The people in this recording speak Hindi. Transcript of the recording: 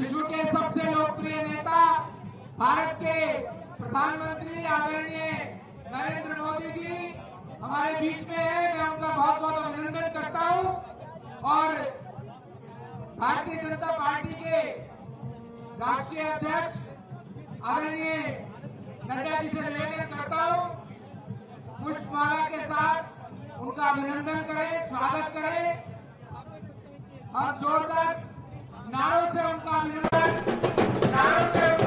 विश्व के सबसे लोकप्रिय नेता भारत के प्रधानमंत्री आदरणीय नरेंद्र मोदी जी हमारे बीच में है। मैं उनका बहुत बहुत अभिनंदन करता हूं और भारतीय जनता पार्टी के राष्ट्रीय अध्यक्ष आदरणीय नड्डा जी से निवेदन करता हूं पुष्पमाला के साथ उनका अभिनंदन करें, स्वागत करें और जोरदार नारों से उनका अभिनंदन